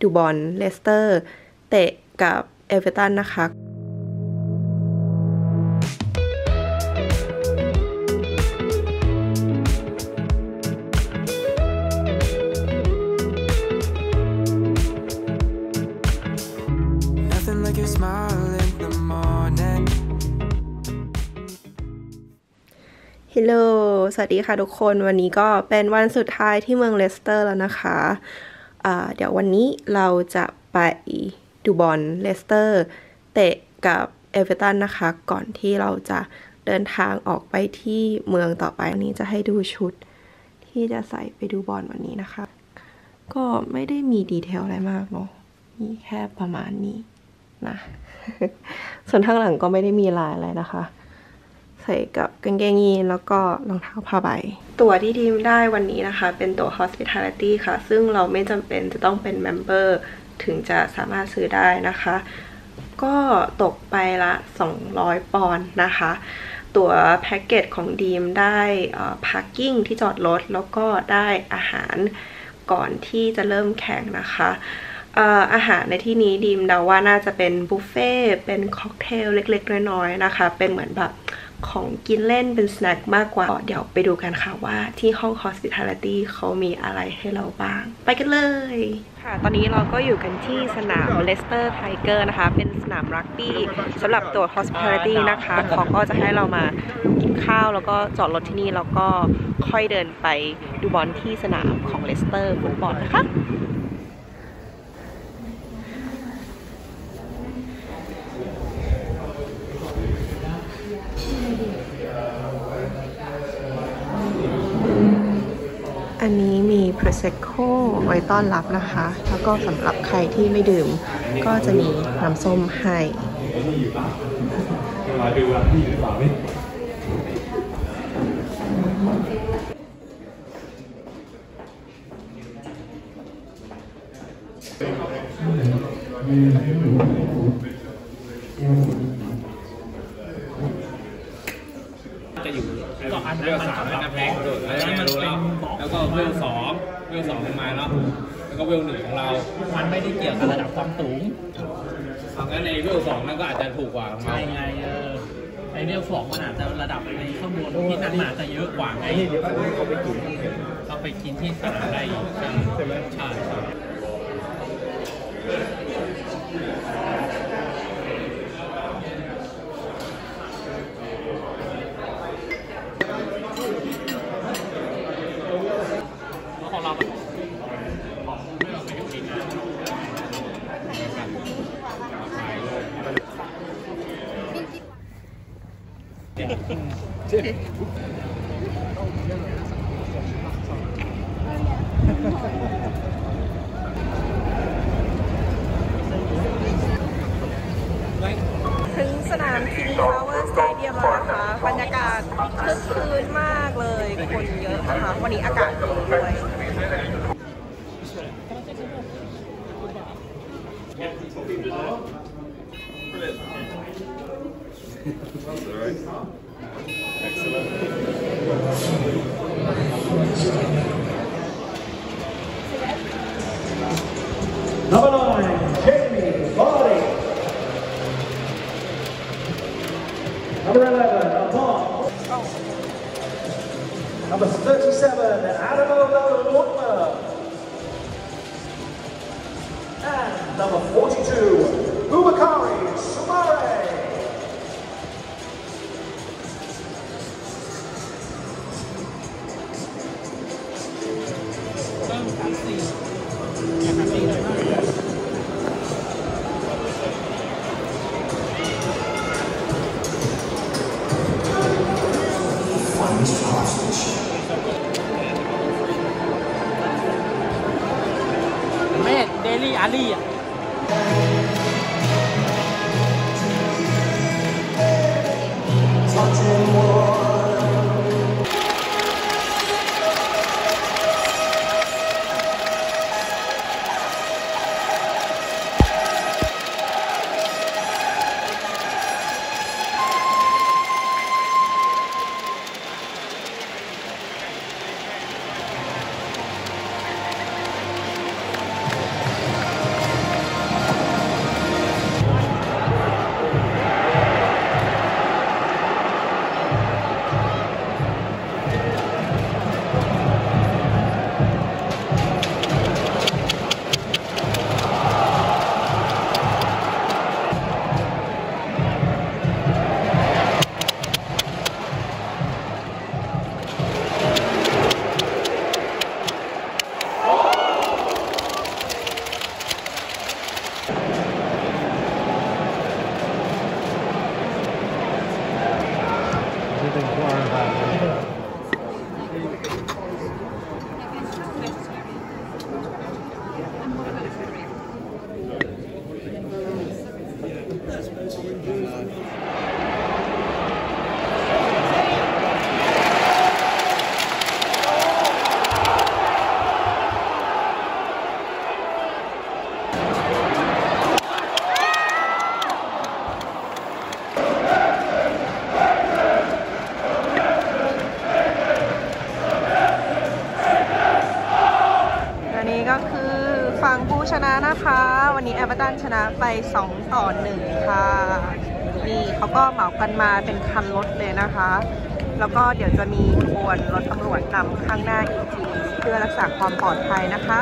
ดูบอลเลสเตอร์เตะกับเอเวอร์ตันนะคะฮัลโหลสวัสดีค่ะทุกคนวันนี้ก็เป็นวันสุดท้ายที่เมืองเลสเตอร์แล้วนะคะเดี๋ยววันนี้เราจะไปดูบอลเลสเตอร์เตะกับเอเวอร์ตันนะคะก่อนที่เราจะเดินทางออกไปที่เมืองต่อไปอันนี้จะให้ดูชุดที่จะใส่ไปดูบอลวันนี้นะคะก็ไม่ได้มีดีเทลอะไรมากเนาะมีแค่ประมาณนี้นะ ส่วนข้างหลังก็ไม่ได้มีลายอะไรนะคะใส่กับกางเกงยีนแล้วก็รองเท้าผ้าใบตั๋วที่ทีมได้วันนี้นะคะเป็นตั๋ว Hospitality ค่ะซึ่งเราไม่จำเป็นจะต้องเป็น Member ถึงจะสามารถซื้อได้นะคะก็ตกไปละ200ปอนด์นะคะตั๋วแพ็กเกจของทีมได้Parking ที่จอดรถแล้วก็ได้อาหารก่อนที่จะเริ่มแข่งนะคะอาหารในที่นี้ดีมเดาว่าน่าจะเป็นบุฟเฟ่เป็นค็อกเทลเล็กๆน้อยๆนะคะเป็นเหมือนแบบของกินเล่นเป็นสแน็คมากกว่าเดี๋ยวไปดูกันค่ะว่าที่ห้อง Hospitality เขามีอะไรให้เราบ้างไปกันเลยค่ะตอนนี้เราก็อยู่กันที่สนาม Leicester Tiger นะคะเป็นสนามรักบี้สำหรับตัว Hospitality นะคะเขาก็จะให้เรามากินข้าวแล้วก็จอดรถที่นี่แล้วก็ค่อยเดินไปดูบอลที่สนามของ Leicester ฟุตบอลนะคะอันนี้มีโปรเซโค่ไว้ต้อนรับนะคะแล้วก็สำหรับใครที่ไม่ดื่มก็จะมีน้ำส้มให้จะอยู่ก็อันเวลสามนับแรงโดดแล้วมันเป็นแล้วก็เวลสองเป็นมาแล้วก็เวลหนึ่งของเรามันไม่ได้เกี่ยวกับระดับความสูงงั้นในเวลสองนั่นก็อาจจะถูกกว่าใช่ไงไอเวลสองมันอาจจะระดับในข้างบนที่นั่นอาจจะเยอะกว่าไงเขาไปกินที่สนามได้ใช่ไหมใช่ถึงสนาม King Power Stadium แล้วนะคะบรรยากาศคึกคืนมากเลยคนเยอะนะคะวันนี้อากาศดีด้วยNumber 37, Adamo Lallana. And number 42, Bubakari Soumaré. Ali อ่ะ แล้วนะคะวันนี้เอเวอร์ตันชนะไป2-1ค่ะนี่เขาก็เหมากันมาเป็นคันรถเลยนะคะแล้วก็เดี๋ยวจะมีขบวนรถตำรวจนำข้างหน้าอีกทีเพื่อรักษาความปลอดภัยนะคะ